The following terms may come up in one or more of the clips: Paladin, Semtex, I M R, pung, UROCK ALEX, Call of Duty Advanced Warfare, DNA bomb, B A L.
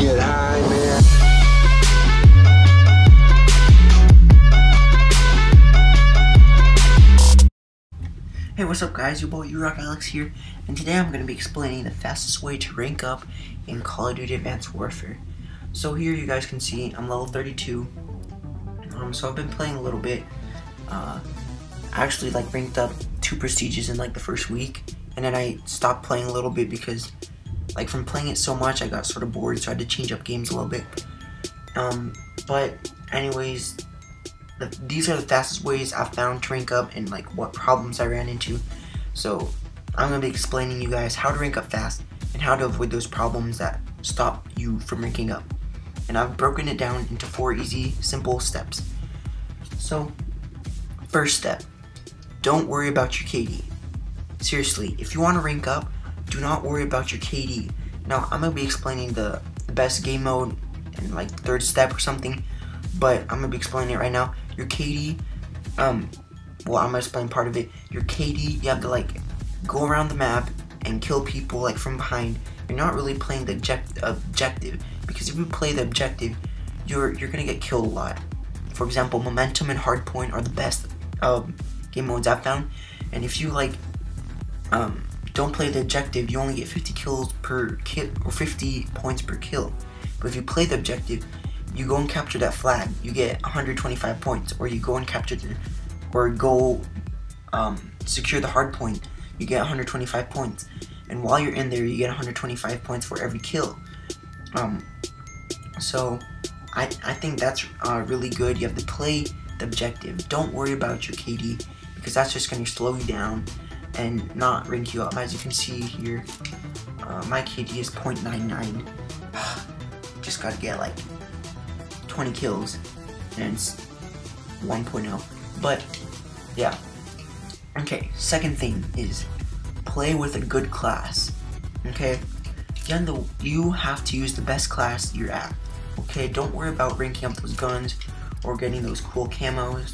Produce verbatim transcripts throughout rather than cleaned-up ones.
get high, man. Hey, what's up guys, your boy UROCK ALEX here, and today I'm going to be explaining the fastest way to rank up in Call of Duty Advanced Warfare. So here you guys can see I'm level thirty-two, um, so I've been playing a little bit. uh, I actually like ranked up two prestiges in like the first week, and then I stopped playing a little bit because like from playing it so much I got sort of bored, so I had to change up games a little bit. Um, but anyways, The, these are the fastest ways I've found to rank up and like what problems I ran into. So I'm going to be explaining you guys how to rank up fast and how to avoid those problems that stop you from ranking up. And I've broken it down into four easy, simple steps. So first step, don't worry about your K D. Seriously, if you want to rank up, do not worry about your K D. Now I'm going to be explaining the, the best game mode and like the third step or something, but I'm going to be explaining it right now. Your K D, um, well, I'm going to explain part of it. Your K D, you have to, like, go around the map and kill people, like, from behind. You're not really playing the object objective, because if you play the objective, you're you're going to get killed a lot. For example, Momentum and Hardpoint are the best um, game modes I've found, and if you, like, um, don't play the objective, you only get fifty kills per kill, or fifty points per kill. But if you play the objective, you go and capture that flag, you get one hundred twenty-five points, or you go and capture the, or go um, secure the hard point, you get one hundred twenty-five points, and while you're in there, you get one hundred twenty-five points for every kill. Um, so I, I think that's uh, really good. You have to play the objective. Don't worry about your K D, because that's just going to slow you down and not rank you up. As you can see here, uh, my K D is zero point nine nine, just got to get like twenty kills and it's one point oh, but yeah. Okay, second thing is play with a good class. Okay, you have to, you have to use the best class you're at. Okay, don't worry about ranking up those guns or getting those cool camos.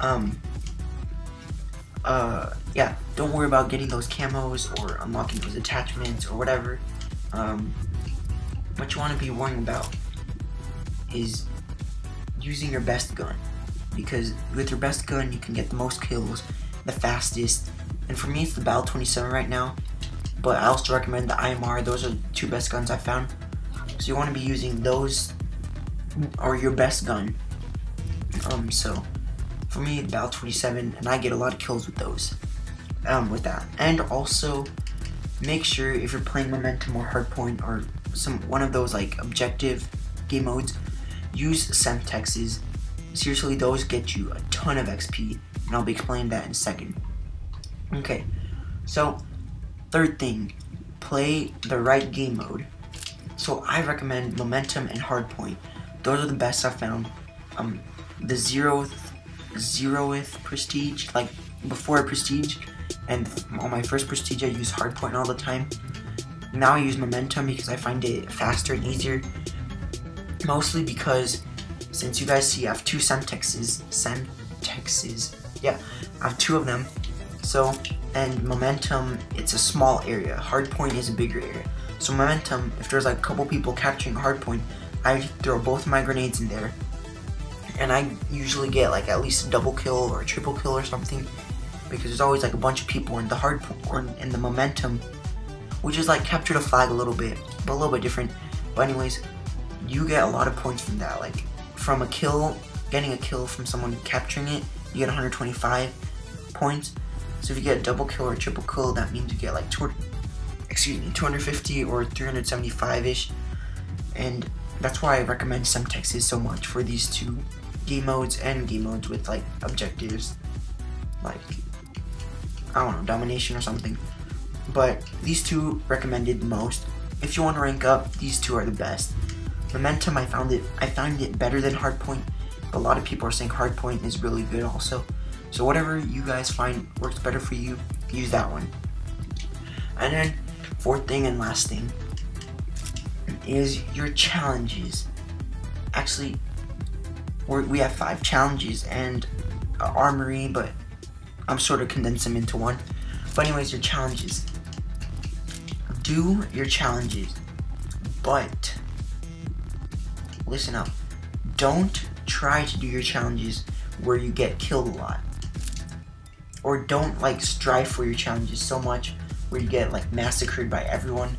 Um, uh, yeah, don't worry about getting those camos or unlocking those attachments or whatever. Um, what you want to be worrying about is using your best gun, because with your best gun you can get the most kills, the fastest, and for me it's the B A L twenty-seven right now, but I also recommend the I M R. Those are the two best guns I found, so you want to be using those or your best gun. Um, so for me the B A L twenty-seven, and I get a lot of kills with those, um, with that. And also make sure if you're playing Momentum or Hardpoint or some one of those like objective game modes, use Semtexes. Seriously, those get you a ton of X P, and I'll be explaining that in a second. Okay, so third thing, play the right game mode. So I recommend Momentum and Hardpoint. Those are the best I've found. Um, the zeroth, zeroth prestige, like before prestige, and on my first prestige I use Hardpoint all the time. Now I use Momentum because I find it faster and easier. Mostly because, since you guys see I have two Semtexes, Semtexes, yeah, I have two of them, so, and Momentum, it's a small area, Hardpoint is a bigger area, so Momentum, if there's like a couple people capturing Hardpoint, I throw both my grenades in there, and I usually get like at least a double kill or a triple kill or something, because there's always like a bunch of people in the Hardpoint, or in the Momentum, which is like capture the flag a little bit, but a little bit different. But anyways, you get a lot of points from that, like from a kill, getting a kill from someone capturing it, you get one hundred twenty-five points. So if you get a double kill or a triple kill, that means you get like two hundred, excuse me, two hundred fifty or three hundred seventy-five-ish, and that's why I recommend Semtexes so much for these two game modes and game modes with like objectives, like, I don't know, domination or something, but these two recommended the most. If you want to rank up, these two are the best. Momentum, I found it I found it better than Hardpoint, but a lot of people are saying Hardpoint is really good also, so whatever you guys find works better for you, use that one. And then fourth thing and last thing is your challenges. Actually, we're, we have five challenges and uh, armory, but I'm sort of condensing them into one. But anyways, your challenges, do your challenges, but listen up. Don't try to do your challenges where you get killed a lot. Or don't like strive for your challenges so much where you get like massacred by everyone.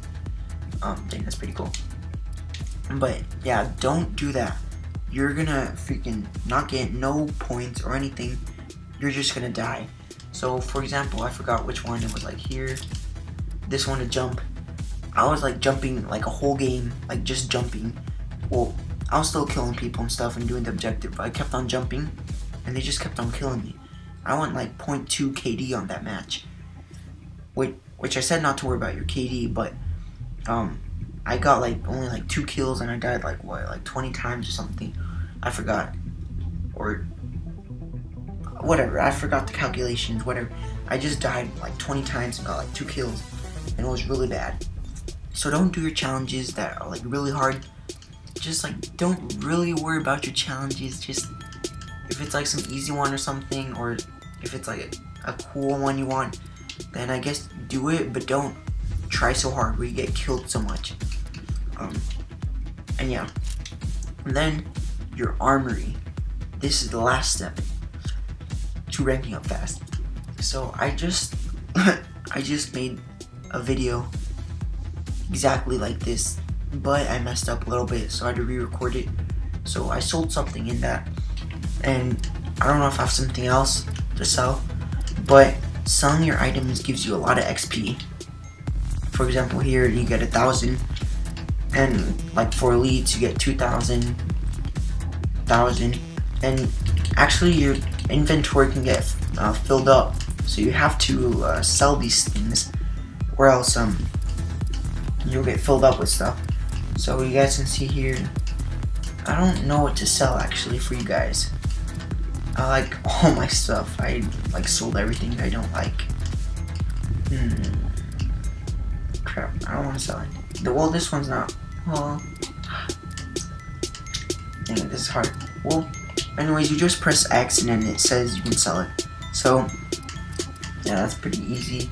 Um, I think that's pretty cool. But yeah, don't do that. You're gonna freaking not get no points or anything. You're just gonna die. So for example, I forgot which one it was, like here, this one to jump. I was like jumping like a whole game, like just jumping. Well, I was still killing people and stuff and doing the objective, but I kept on jumping and they just kept on killing me. I went like zero point two K D on that match, which, which I said not to worry about your K D, but um, I got like only like two kills and I died like what, like twenty times or something, I forgot, or whatever, I forgot the calculations, whatever. I just died like twenty times and got like two kills, and it was really bad. So don't do your challenges that are like really hard. Just like don't really worry about your challenges. Just if it's like some easy one or something, or if it's like a, a cool one you want, then I guess do it, but don't try so hard where you get killed so much. Um, and yeah, and then your armory. This is the last step to ranking up fast. So I just I just made a video exactly like this, but I messed up a little bit, so I had to re-record it. So I sold something in that, and I don't know if I have something else to sell, but selling your items gives you a lot of X P. For example, here you get a thousand, and like for elites you get two thousand, one thousand, and actually your inventory can get uh, filled up, so you have to uh, sell these things, or else um you'll get filled up with stuff. So you guys can see here, I don't know what to sell actually for you guys. I like all my stuff. I like sold everything I don't like. Hmm. Crap, I don't want to sell it. Well, this one's not. Well, dang it, this is hard. Well, anyways, you just press X and then it says you can sell it. So yeah, that's pretty easy.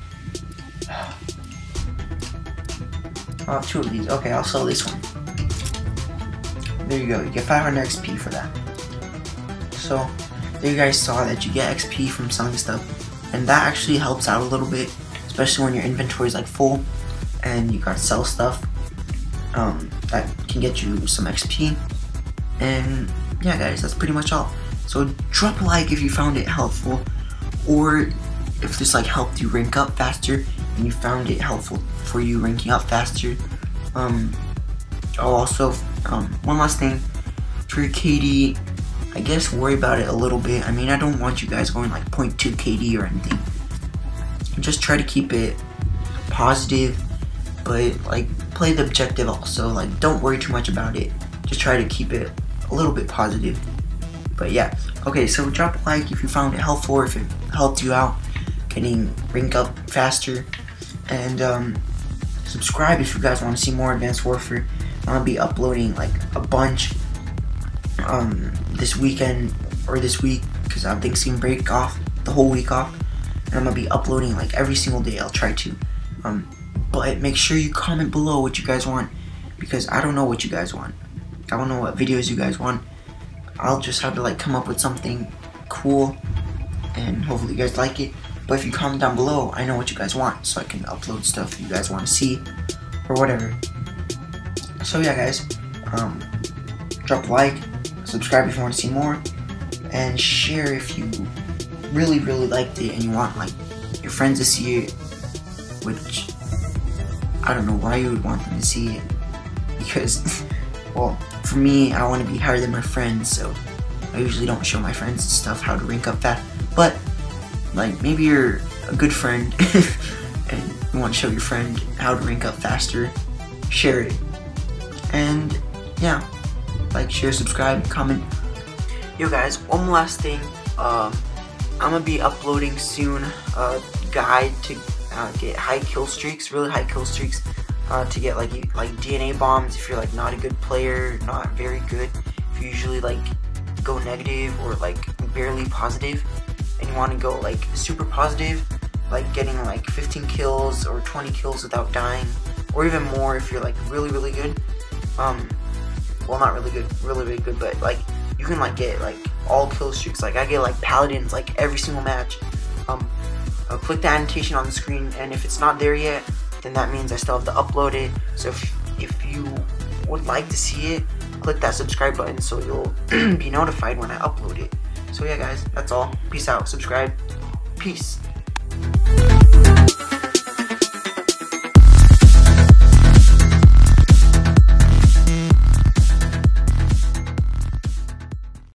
I'll have two of these. Okay, I'll sell this one. There you go. You get five hundred X P for that. So there you guys saw that you get X P from selling stuff, and that actually helps out a little bit, especially when your inventory is like full and you gotta sell stuff. Um, that can get you some X P. And yeah, guys, that's pretty much all. So drop a like if you found it helpful, or if this like helped you rank up faster and you found it helpful for you ranking up faster. Um, I'll also, um, one last thing, for your K D, I guess worry about it a little bit. I mean, I don't want you guys going like zero point two K D or anything. Just try to keep it positive, but like play the objective also. Like, don't worry too much about it. Just try to keep it a little bit positive. But yeah, okay, so drop a like if you found it helpful, or if it helped you out getting rank up faster, and um, subscribe if you guys want to see more Advanced Warfare. I'll be uploading like a bunch um, this weekend or this week, because I'm Thanksgiving break off, the whole week off, and I'm gonna be uploading like every single day. I'll try to, um, but make sure you comment below what you guys want, because I don't know what you guys want. I don't know what videos you guys want. I'll just have to like come up with something cool, and hopefully you guys like it. But if you comment down below, I know what you guys want, so I can upload stuff you guys want to see, or whatever. So yeah, guys, um, drop a like, subscribe if you want to see more, and share if you really, really liked it and you want like your friends to see it, which I don't know why you would want them to see it, because, well, for me, I want to be higher than my friends, so I usually don't show my friends and stuff how to rank up that, but like, maybe you're a good friend and you want to show your friend how to rank up faster, share it. And yeah, like, share, subscribe, comment. Yo guys, one last thing, uh, I'm gonna be uploading soon a guide to uh, get high kill streaks, really high kill streaks, uh, to get like like D N A bombs if you're like not a good player, not very good, if you usually like go negative or like barely positive, and you want to go like super positive, like getting like fifteen kills or twenty kills without dying, or even more if you're like really, really good. Um, well, not really good, really, really good, but like you can like get like all kill streaks. Like I get like Paladins like every single match. Um, I'll click the annotation on the screen, and if it's not there yet, then that means I still have to upload it. So if, if you would like to see it, click that subscribe button so you'll be notified when I upload it. So yeah guys, that's all. Peace out. Subscribe. Peace.